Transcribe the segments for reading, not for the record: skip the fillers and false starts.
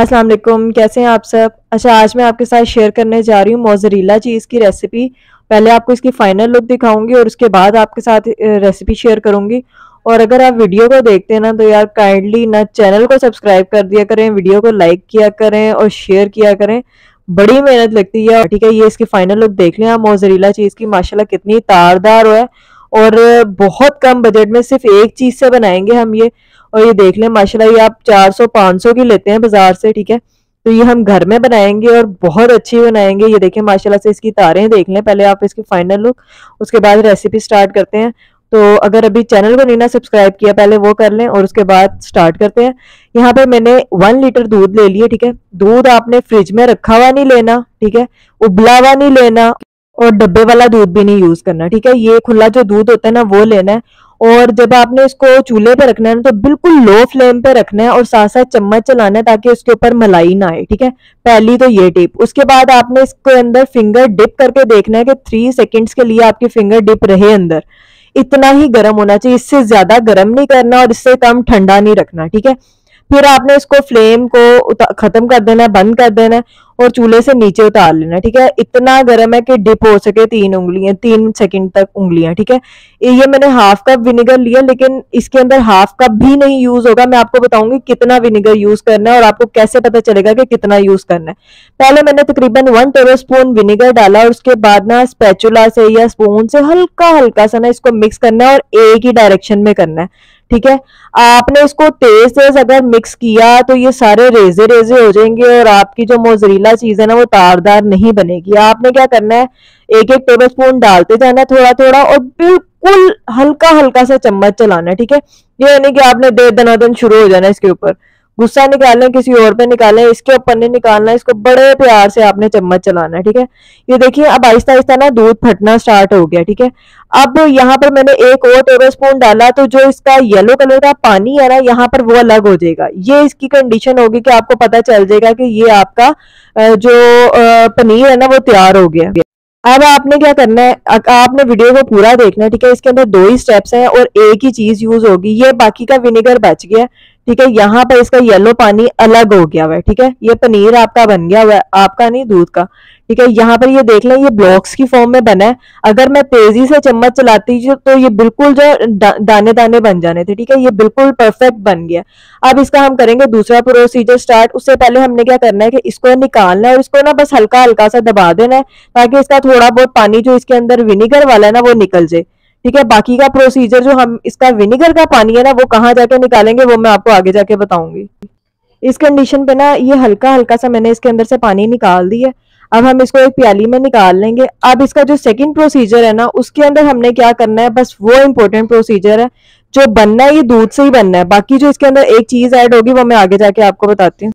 अस्सलाम वालेकुम, कैसे हैं आप सब। अच्छा, आज मैं आपके साथ शेयर करने जा रही हूँ मोज़रेला चीज़ की रेसिपी। पहले आपको इसकी फाइनल लुक दिखाऊंगी और उसके बाद आपके साथ रेसिपी शेयर करूंगी। और अगर आप वीडियो को देखते हैं ना तो यार काइंडली ना चैनल को सब्सक्राइब कर दिया करें, वीडियो को लाइक किया करें और शेयर किया करें, बड़ी मेहनत लगती है। ठीक है, ये इसकी फाइनल लुक देख लें आप मोज़रेला चीज़ की। माशाल्लाह कितनी तारदार है और बहुत कम बजट में सिर्फ एक चीज़ से बनाएंगे हम ये। और ये देख लें माशाल्लाह, ये आप 400-500 की लेते हैं बाजार से। ठीक है, तो ये हम घर में बनाएंगे और बहुत अच्छी बनाएंगे। ये देखें माशाल्लाह से इसकी तारें देख लें। पहले आप इसकी फाइनल लुक, उसके बाद रेसिपी स्टार्ट करते हैं। तो अगर अभी चैनल को नहीं ना सब्सक्राइब किया पहले वो कर लें और उसके बाद स्टार्ट करते हैं। यहाँ पे मैंने 1 लीटर दूध ले लिया। ठीक है, दूध आपने फ्रिज में रखा हुआ नहीं लेना, ठीक है, उबला हुआ नहीं लेना और डब्बे वाला दूध भी नहीं यूज करना। ठीक है, ये खुला जो दूध होता है ना वो लेना है। और जब आपने इसको चूल्हे पे रखना है ना तो बिल्कुल लो फ्लेम पे रखना है और साथ साथ चम्मच चलाना है ताकि उसके ऊपर मलाई ना आए। ठीक है, पहली तो ये टिप। उसके बाद आपने इसके अंदर फिंगर डिप करके देखना है कि 3 सेकेंड्स के लिए आपकी फिंगर डिप रहे अंदर। इतना ही गर्म होना चाहिए, इससे ज्यादा गर्म नहीं करना और इससे कम ठंडा नहीं रखना। ठीक है, फिर आपने इसको फ्लेम को खत्म कर देना है, बंद कर देना है और चूल्हे से नीचे उतार लेना। ठीक है, इतना गर्म है कि डिप हो सके 3 उंगलियां, 3 सेकंड तक उंगलियां। ठीक है, ये मैंने हाफ कप विनेगर लिया लेकिन इसके अंदर हाफ कप भी नहीं यूज होगा। मैं आपको बताऊंगी कितना विनेगर यूज करना है और आपको कैसे पता चलेगा कि कितना यूज करना है। पहले मैंने तकरीबन 1 टेबल स्पून विनेगर डाला और उसके बाद ना स्पैचुला से या स्पून से हल्का हल्का सा ना इसको मिक्स करना है और एक ही डायरेक्शन में करना है। ठीक है, आपने इसको तेज तेज अगर मिक्स किया तो ये सारे रेजे रेजे हो जाएंगे और आपकी जो मोज़रेला चीज है ना वो तारदार नहीं बनेगी। आपने क्या करना है, 1-1 टेबल स्पून डालते जाना है थोड़ा थोड़ा और बिल्कुल हल्का हल्का सा चम्मच चलाना है। ठीक है, ये नहीं कि आपने दे दनादन शुरू हो जाना है इसके ऊपर। गुस्सा निकालें किसी और पे निकालें, इसके ऊपर नहीं निकालना, इसको बड़े प्यार से आपने चम्मच चलाना है। ठीक है, ये देखिए अब आहिस्ता आहिस्ता ना दूध फटना स्टार्ट हो गया। ठीक है, अब यहाँ पर मैंने 1 और टेबल स्पून डाला तो जो इसका येलो कलर का पानी है ना यहाँ पर वो अलग हो जाएगा। ये इसकी कंडीशन होगी कि आपको पता चल जाएगा कि ये आपका जो पनीर है ना वो तैयार हो गया। अब आपने क्या करना है, आपने वीडियो को पूरा देखना है। ठीक है, इसके अंदर 2 ही स्टेप्स हैं और एक ही चीज यूज होगी। ये बाकी का विनेगर बच गया। ठीक है, यहाँ पर इसका येलो पानी अलग हो गया हुआ है। ठीक है, ये पनीर आपका बन गया हुआ है, आपका नहीं दूध का। ठीक है, यहाँ पर ये देख लें ये ब्लॉक्स की फॉर्म में बना है। अगर मैं तेजी से चम्मच चलाती तो ये बिल्कुल जो दाने दाने बन जाने थे। ठीक है, ये बिल्कुल परफेक्ट बन गया। अब इसका हम करेंगे दूसरा प्रोसीजर स्टार्ट। उससे पहले हमने क्या करना है कि इसको निकालना है और इसको ना बस हल्का हल्का सा दबा देना है ताकि इसका थोड़ा बहुत पानी जो इसके अंदर विनेगर वाला है ना वो निकल जाए। ठीक है, बाकी का प्रोसीजर जो हम इसका विनेगर का पानी है ना वो कहाँ जाके निकालेंगे वो मैं आपको आगे जाके बताऊंगी। इस कंडीशन पे ना ये हल्का हल्का सा मैंने इसके अंदर से पानी निकाल दिया। अब हम इसको एक प्याली में निकाल लेंगे। अब इसका जो सेकंड प्रोसीजर है ना उसके अंदर हमने क्या करना है, बस वो इम्पोर्टेंट प्रोसीजर है। जो बनना है ये दूध से ही बनना है, बाकी जो इसके अंदर एक चीज ऐड होगी वो मैं आगे जाके आपको बताती हूँ।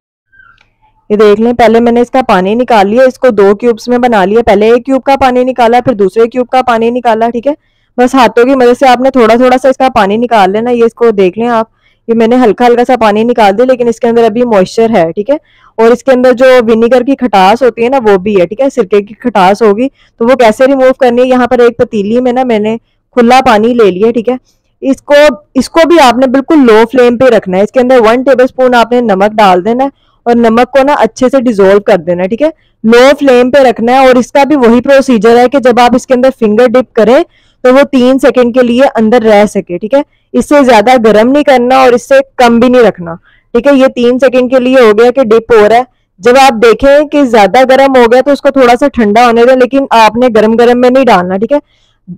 ये देख लें, पहले मैंने इसका पानी निकाल लिया, इसको 2 क्यूब्स में बना लिया। पहले 1 क्यूब का पानी निकाला, फिर दूसरे क्यूब का पानी निकाला। ठीक है, बस हाथों की मदद से आपने थोड़ा थोड़ा सा इसका पानी निकाल लेना। ये इसको देख लें आप, ये मैंने हल्का हल्का सा पानी निकाल दिया लेकिन इसके अंदर अभी मॉइस्चर है। ठीक है, और इसके अंदर जो विनेगर की खटास होती है ना वो भी है। ठीक है, सिरके की खटास होगी तो वो कैसे रिमूव करनी है, यहाँ पर एक पतीली में ना मैंने खुला पानी ले लिया। ठीक है, इसको भी आपने बिल्कुल लो फ्लेम पे रखना है। इसके अंदर 1 टेबल स्पून आपने नमक डाल देना है और नमक को ना अच्छे से डिसोल्व कर देना है। ठीक है, लो फ्लेम पे रखना है। और इसका भी वही प्रोसीजर है कि जब आप इसके अंदर फिंगर डिप करें तो वो 3 सेकंड के लिए अंदर रह सके। ठीक है, इससे ज्यादा गर्म नहीं करना और इससे कम भी नहीं रखना। ठीक है, ये 3 सेकंड के लिए हो गया कि डिप हो रहा है। जब आप देखें कि ज्यादा गर्म हो गया तो उसको थोड़ा सा ठंडा होने दें लेकिन आपने गर्म गर्म में नहीं डालना। ठीक है,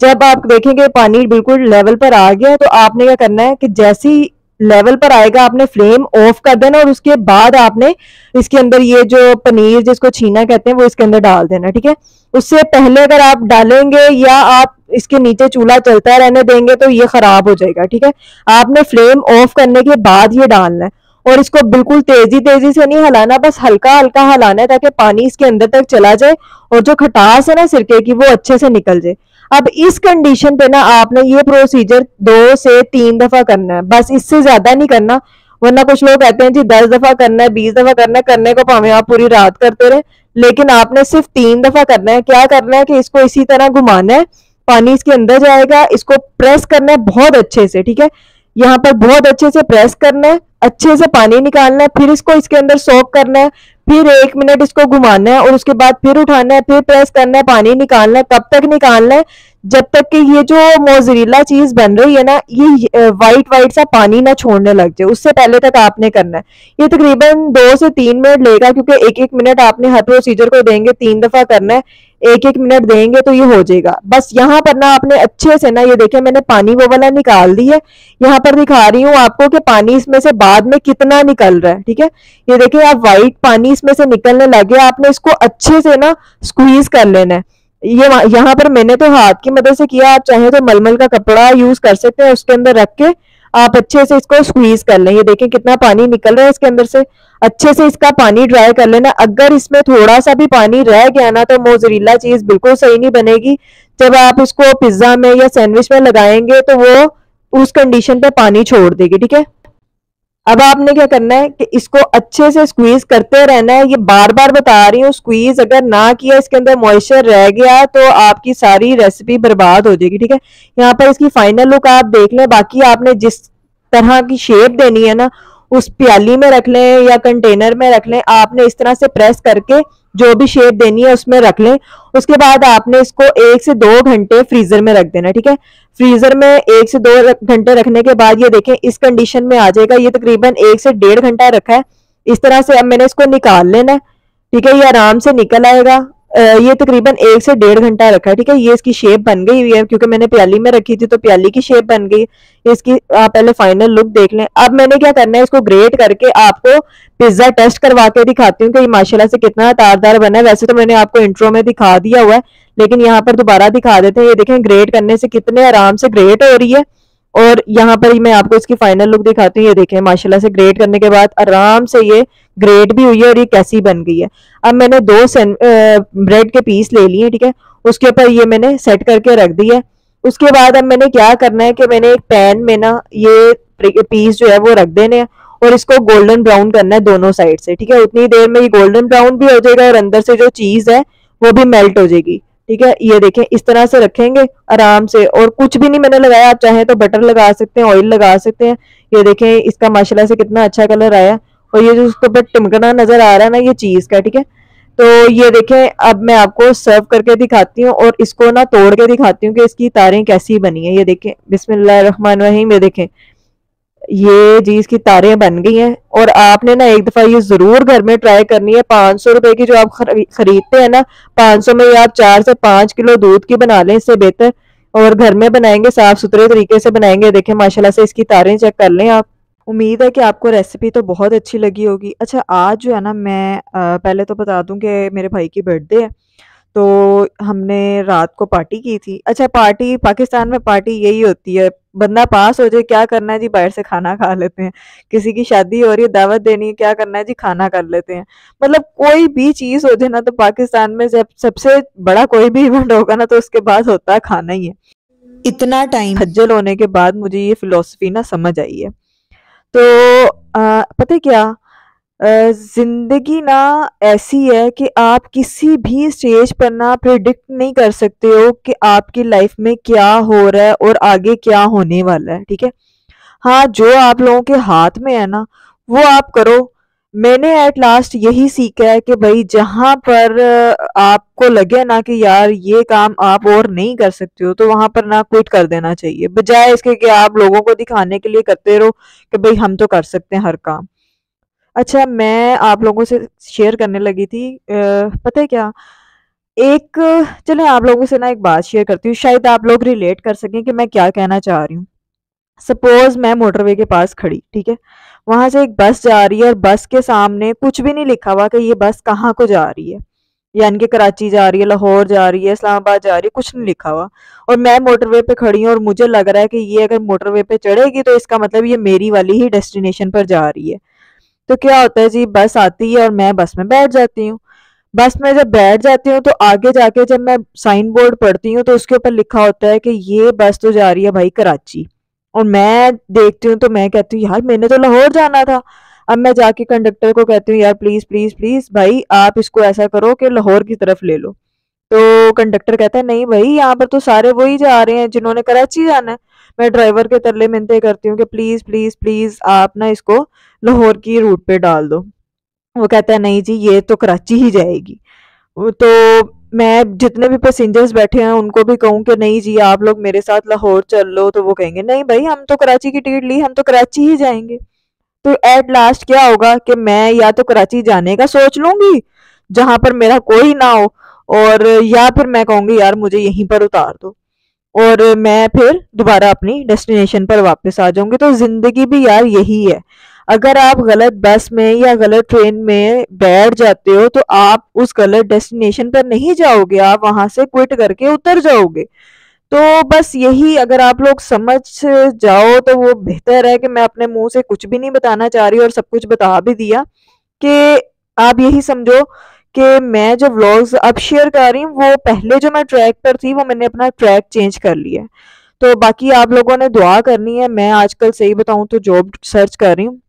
जब आप देखेंगे पानी बिल्कुल लेवल पर आ गया तो आपने क्या करना है कि जैसे ही लेवल पर आएगा आपने फ्लेम ऑफ कर देना और उसके बाद आपने इसके अंदर ये जो पनीर जिसको छीना कहते हैं वो इसके अंदर डाल देना। ठीक है, उससे पहले अगर आप डालेंगे या आप इसके नीचे चूल्हा चलता रहने देंगे तो ये खराब हो जाएगा। ठीक है, आपने फ्लेम ऑफ करने के बाद ये डालना है और इसको बिल्कुल तेजी तेजी से नहीं हिलाना, बस हल्का हल्का हिलाना है ताकि पानी इसके अंदर तक चला जाए और जो खटास है ना सिरके की वो अच्छे से निकल जाए। अब इस कंडीशन पे ना आपने ये प्रोसीजर 2 से 3 दफा करना है, बस इससे ज्यादा नहीं करना। वरना कुछ लोग कहते हैं जी 10 दफा करना है, 20 दफा करना है, करने को भावे आप पूरी रात करते रहे, लेकिन आपने सिर्फ 3 दफा करना है। क्या करना है कि इसको इसी तरह घुमाना है, पानी इसके अंदर जाएगा, इसको प्रेस करना है बहुत अच्छे से। ठीक है, यहाँ पर बहुत अच्छे से प्रेस करना है अच्छे से पानी निकालना है, फिर इसको इसके अंदर सोक करना है, फिर 1 मिनट इसको घुमाना है और उसके बाद फिर उठाना है, फिर प्रेस करना है, पानी निकालना है। कब तक निकालना है? जब तक कि ये जो मोज़रेला चीज बन रही है ना, ये वाइट वाइट सा पानी ना छोड़ने लग जाए, उससे पहले तक आपने करना है। ये तकरीबन 2 से 3 मिनट लेगा, क्योंकि 1-1 मिनट आपने हर प्रोसीजर को देंगे, 3 दफा करना है, 1-1 मिनट देंगे तो ये हो जाएगा। बस यहाँ पर ना आपने अच्छे से ना, ये देखिए मैंने पानी वो वाला निकाल दी है, यहाँ पर दिखा रही हूँ आपको कि पानी इसमें से बाद में कितना निकल रहा है। ठीक है, ये देखिए आप वाइट पानी इसमें से निकलने लगे, आपने इसको अच्छे से ना स्क्वीज कर लेना है। ये यहाँ पर मैंने तो हाथ की मदद से किया, आप चाहे तो मलमल का कपड़ा यूज कर सकते हैं, उसके अंदर रख के आप अच्छे से इसको स्क्वीज कर लें। ये देखें कितना पानी निकल रहा है इसके अंदर से, अच्छे से इसका पानी ड्राई कर लेना। अगर इसमें थोड़ा सा भी पानी रह गया ना तो मोज़रेला चीज बिल्कुल सही नहीं बनेगी। जब आप इसको पिज्जा में या सैंडविच में लगाएंगे तो वो उस कंडीशन पे पानी छोड़ देगी। ठीक है, अब आपने क्या करना है कि इसको अच्छे से स्क्वीज करते रहना है। ये बार बार बता रही हूँ, स्क्वीज अगर ना किया, इसके अंदर मॉइस्चर रह गया तो आपकी सारी रेसिपी बर्बाद हो जाएगी। ठीक है, यहाँ पर इसकी फाइनल लुक आप देख लें। बाकी आपने जिस तरह की शेप देनी है ना, उस प्याली में रख लें या कंटेनर में रख लें, आपने इस तरह से प्रेस करके जो भी शेप देनी है उसमें रख लें। उसके बाद आपने इसको 1 से 2 घंटे फ्रीजर में रख देना। ठीक है, फ्रीजर में 1 से 2 घंटे रखने के बाद ये देखें इस कंडीशन में आ जाएगा। ये तकरीबन 1 से 1.5 घंटा रखा है इस तरह से। अब मैंने इसको निकाल लेना है। ठीक है, ये आराम से निकल आएगा। ये तकरीबन 1 से 1.5 घंटा रखा है। ठीक है, ये इसकी शेप बन गई हुई है, क्योंकि मैंने प्याली में रखी थी तो प्याली की शेप बन गई। इसकी आप पहले फाइनल लुक देख लें। अब मैंने क्या करना है, इसको ग्रेट करके आपको पिज्जा टेस्ट करवा के दिखाती हूँ कि माशाल्लाह से कितना तारदार बना है। वैसे तो मैंने आपको इंट्रो में दिखा दिया हुआ है, लेकिन यहाँ पर दोबारा दिखा देते हैं। ये देखें ग्रेट करने से कितने आराम से ग्रेट हो रही है। और यहाँ पर मैं आपको इसकी फाइनल लुक दिखाती हूँ। ये देखें माशाल्लाह से ग्रेट करने के बाद आराम से ये ग्रेट भी हुई है और ये कैसी बन गई है। अब मैंने 2 ब्रेड के पीस ले लिए। ठीक है, उसके ऊपर ये मैंने सेट करके रख दी है। उसके बाद अब मैंने क्या करना है कि मैंने एक पैन में ना ये पीस जो है वो रख देने हैं और इसको गोल्डन ब्राउन करना है दोनों साइड से। ठीक है, उतनी देर में ये गोल्डन ब्राउन भी हो जाएगा और अंदर से जो चीज है वो भी मेल्ट हो जाएगी। ठीक है, ये देखें इस तरह से रखेंगे आराम से, और कुछ भी नहीं मैंने लगाया। आप चाहे तो बटर लगा सकते हैं, ऑयल लगा सकते हैं। ये देखें इसका माशाल्लाह से कितना अच्छा कलर आया, और ये जो उसके ऊपर टिमकना नजर आ रहा है ना, ये चीज का। ठीक है, तो ये देखें अब मैं आपको सर्व करके दिखाती हूँ और इसको ना तोड़ के दिखाती हूँ कि इसकी तारें कैसी बनी है। ये देखें बिस्मिल्लाह रहमान रहीम, ये देखें ये जी इसकी तारें बन गई हैं। और आपने ना एक दफा ये जरूर घर में ट्राई करनी है। 500 रुपए की जो आप खरीदते हैं ना, 500 में आप 4 से 5 किलो दूध की बना लें, इससे बेहतर। और घर में बनाएंगे, साफ सुथरे तरीके से बनाएंगे। देखें माशाल्लाह से इसकी तारें चेक कर लें आप। उम्मीद है कि आपको रेसिपी तो बहुत अच्छी लगी होगी। अच्छा, आज जो है ना, मैं पहले तो बता दूं कि मेरे भाई की बर्थडे है, तो हमने रात को पार्टी की थी। अच्छा, पार्टी पाकिस्तान में पार्टी यही होती है, बंदा पास हो जाए, क्या करना है जी, बाहर से खाना खा लेते हैं। किसी की शादी हो रही है, दावत देनी है, क्या करना है जी, खाना कर लेते हैं। मतलब कोई भी चीज़ हो जाए ना, तो पाकिस्तान में जब सबसे बड़ा कोई भी इवेंट होगा ना, तो उसके बाद होता है खाना ही है। इतना टाइम खज्जल होने के बाद मुझे ये फिलॉसफी ना समझ आई है। तो पता है क्या, जिंदगी ना ऐसी है कि आप किसी भी स्टेज पर ना प्रिडिक्ट नहीं कर सकते हो कि आपकी लाइफ में क्या हो रहा है और आगे क्या होने वाला है। ठीक है, हाँ, जो आप लोगों के हाथ में है ना, वो आप करो। मैंने एट लास्ट यही सीखा है कि भाई, जहाँ पर आपको लगे ना कि यार ये काम आप और नहीं कर सकते हो, तो वहां पर ना क्विट कर देना चाहिए, बजाय इसके कि आप लोगों को दिखाने के लिए करते रहो कि भाई हम तो कर सकते हैं हर काम। अच्छा, मैं आप लोगों से शेयर करने लगी थी, पता है क्या, चलें आप लोगों से ना एक बात शेयर करती हूँ, शायद आप लोग रिलेट कर सकें कि मैं क्या कहना चाह रही हूँ। सपोज मैं मोटरवे के पास खड़ी, ठीक है, वहां से एक बस जा रही है और बस के सामने कुछ भी नहीं लिखा हुआ कि ये बस कहाँ को जा रही है, यानी कि कराची जा रही है, लाहौर जा रही है, इस्लामाबाद जा रही है, कुछ नहीं लिखा हुआ। और मैं मोटरवे पे खड़ी हूँ और मुझे लग रहा है कि ये अगर मोटरवे पे चढ़ेगी तो इसका मतलब ये मेरी वाली ही डेस्टिनेशन पर जा रही है। तो क्या होता है जी, बस आती है और मैं बस में बैठ जाती हूँ। बस में जब बैठ जाती हूँ तो आगे जाके जब मैं साइन बोर्ड पढ़ती हूँ तो उसके ऊपर लिखा होता है कि ये बस तो जा रही है भाई कराची, और मैं देखती हूँ तो मैं कहती हूँ यार मैंने तो लाहौर जाना था। अब मैं जाके कंडक्टर को कहती हूँ यार प्लीज प्लीज प्लीज भाई आप इसको ऐसा करो कि लाहौर की तरफ ले लो। तो कंडक्टर कहता है नहीं भाई, यहाँ पर तो सारे वही जा रहे हैं जिन्होंने कराची जाना है। मैं ड्राइवर के तरले मिनते करती हूँ कि प्लीज प्लीज प्लीज आप ना इसको लाहौर की रूट पे डाल दो। वो कहता है नहीं जी ये तो कराची ही जाएगी। तो मैं जितने भी पैसेंजर्स बैठे हैं उनको भी कहूँ कि नहीं जी आप लोग मेरे साथ लाहौर चल लो, तो वो कहेंगे नहीं भाई हम तो कराची की टिकट ली, हम तो कराची ही जाएंगे। तो एट लास्ट क्या होगा कि मैं या तो कराची जाने का सोच लूंगी जहां पर मेरा कोई ना हो, और या फिर मैं कहूँगी यार मुझे यहीं पर उतार दो और मैं फिर दोबारा अपनी डेस्टिनेशन पर वापस आ जाऊंगी। तो जिंदगी भी यार यही है, अगर आप गलत बस में या गलत ट्रेन में बैठ जाते हो तो आप उस गलत डेस्टिनेशन पर नहीं जाओगे, आप वहां से क्विट करके उतर जाओगे। तो बस यही अगर आप लोग समझ जाओ तो वो बेहतर है कि मैं अपने मुंह से कुछ भी नहीं बताना चाह रही और सब कुछ बता भी दिया, कि आप यही समझो कि मैं जो व्लॉग्स अब शेयर कर रही हूँ वो पहले जो मैं ट्रैक पर थी वो मैंने अपना ट्रैक चेंज कर लिया। तो बाकी आप लोगों ने दुआ करनी है। मैं आजकल सही बताऊँ तो जॉब सर्च कर रही हूँ,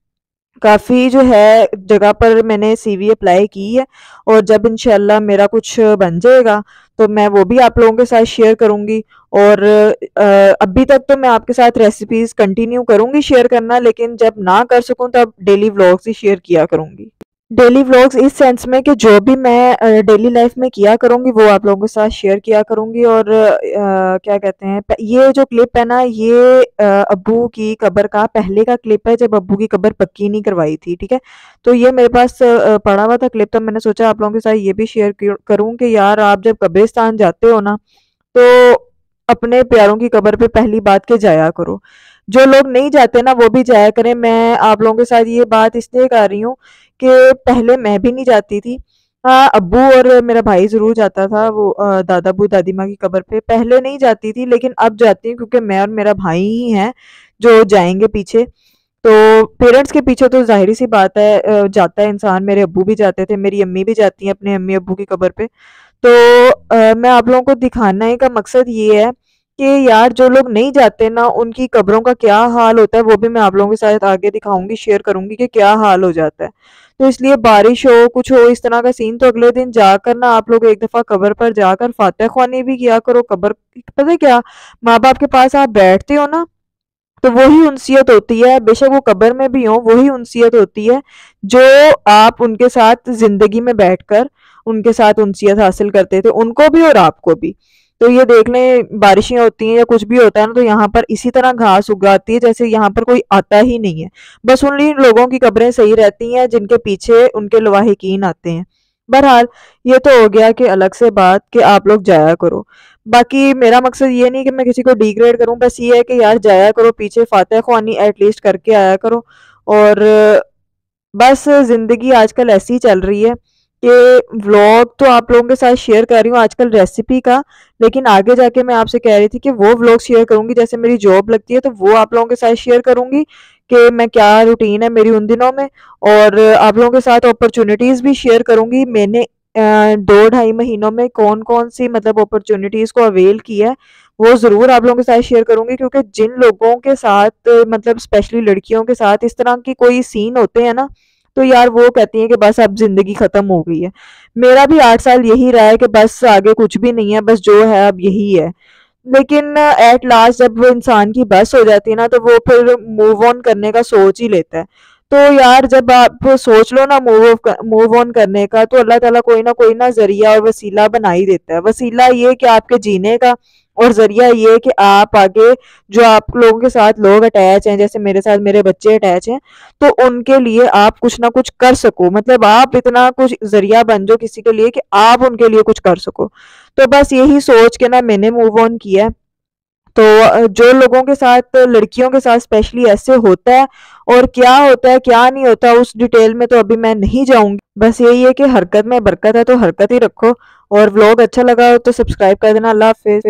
काफ़ी जो है जगह पर मैंने CV अप्लाई की है, और जब इंशाल्लाह मेरा कुछ बन जाएगा तो मैं वो भी आप लोगों के साथ शेयर करूंगी। और अभी तक तो मैं आपके साथ रेसिपीज़ कंटिन्यू करूंगी शेयर करना, लेकिन जब ना कर सकूं तब डेली व्लॉग्स ही शेयर किया करूंगी। डेली व्लॉग्स इस सेंस में कि जो भी मैं डेली लाइफ में किया करूंगी वो आप लोगों के साथ शेयर किया करूंगी। और क्या कहते हैं, ये जो क्लिप है ना ये अब्बू की कब्र का पहले का क्लिप है, जब अब्बू की कब्र पक्की नहीं करवाई थी, ठीक है। तो ये मेरे पास पड़ा हुआ था क्लिप, तो मैंने सोचा आप लोगों के साथ ये भी शेयर करूँ कि यार आप जब कब्रिस्तान जाते हो ना तो अपने प्यारों की कब्र पे पहली बात के जाया करो, जो लोग नहीं जाते ना वो भी जाया करें। मैं आप लोगों के साथ ये बात इसलिए कर रही हूँ कि पहले मैं भी नहीं जाती थी, हाँ अब्बू और मेरा भाई ज़रूर जाता था, वो दादा अबू दादी माँ की कब्र पे पहले नहीं जाती थी, लेकिन अब जाती हूँ क्योंकि मैं और मेरा भाई ही हैं जो जाएंगे पीछे। तो पेरेंट्स के पीछे तो जाहिर सी बात है जाता है इंसान, मेरे अब्बू भी जाते थे, मेरी अम्मी भी जाती हैं अपने अम्मी अब्बू की कब्र पे। तो मैं आप लोगों को दिखाने का मकसद ये है कि यार जो लोग नहीं जाते ना उनकी कब्रों का क्या हाल होता है, वो भी मैं आप लोगों के साथ आगे दिखाऊंगी शेयर करूंगी कि क्या हाल हो जाता है। तो इसलिए बारिश हो कुछ हो इस तरह का सीन तो अगले दिन जाकर ना आप लोग एक दफ़ा कब्र पर जाकर फातह ख्वानी भी किया करो। कब्र पता है क्या, माँ बाप के पास आप बैठते हो ना तो वही उनसियत होती है, बेशक वो कब्र में भी हो वही उनसियत होती है जो आप उनके साथ ज़िंदगी में बैठकर उनके साथ उनसियत हासिल करते थे, उनको भी और आपको भी। तो ये देख लें बारिशें होती हैं या कुछ भी होता है ना तो यहाँ पर इसी तरह घास उगाती है जैसे यहाँ पर कोई आता ही नहीं है, बस उन लोगों की कब्रें सही रहती हैं जिनके पीछे उनके लवाहिकीन आते हैं। बहरहाल ये तो हो गया कि अलग से बात कि आप लोग जाया करो। बाकी मेरा मकसद ये नहीं कि मैं किसी को डिग्रेड करूँ, बस ये है कि यार जाया करो पीछे फातह ख्वानी एटलीस्ट करके आया करो। और बस ज़िंदगी आजकल ऐसी चल रही है कि व्लॉग तो आप लोगों के साथ शेयर कर रही हूँ आजकल रेसिपी का, लेकिन आगे जाके मैं आपसे कह रही थी कि वो व्लॉग शेयर करूँगी जैसे मेरी जॉब लगती है तो वो आप लोगों के साथ शेयर करूँगी कि मैं क्या रूटीन है मेरी उन दिनों में, और आप लोगों के साथ अपॉर्चुनिटीज़ भी शेयर करूँगी। मैंने 2-2.5 महीनों में कौन कौन सी मतलब अपॉर्चुनिटीज़ को अवेल किया है वो ज़रूर आप लोगों के साथ शेयर करूँगी, क्योंकि जिन लोगों के साथ मतलब स्पेशली लड़कियों के साथ इस तरह की कोई सीन होते हैं ना तो यार वो कहती हैं कि बस अब ज़िंदगी ख़त्म हो गई है। मेरा भी 8 साल यही रहा है कि बस आगे कुछ भी नहीं है, बस जो है अब यही है। लेकिन एट लास्ट जब वो इंसान की बस हो जाती है ना तो वो फिर मूव ऑन करने का सोच ही लेता है। तो यार जब आप सोच लो ना मूव ऑन करने का तो अल्लाह ताला कोई ना ज़रिया और वसीला बना ही देता है। वसीला ये कि आपके जीने का, और ज़रिया ये कि आप आगे जो आप लोगों के साथ लोग अटैच हैं जैसे मेरे साथ मेरे बच्चे अटैच हैं तो उनके लिए आप कुछ ना कुछ कर सको, मतलब आप इतना कुछ ज़रिया बन जाओ किसी के लिए कि आप उनके लिए कुछ कर सको। तो बस यही सोच के ना मैंने मूव ऑन किया। तो जो लोगों के साथ लड़कियों के साथ स्पेशली ऐसे होता है और क्या होता है क्या नहीं होता उस डिटेल में तो अभी मैं नहीं जाऊंगी, बस यही है कि हरकत में बरकत है तो हरकत ही रखो। और व्लॉग अच्छा लगा हो तो सब्सक्राइब कर देना। अल्लाह हाफिज़।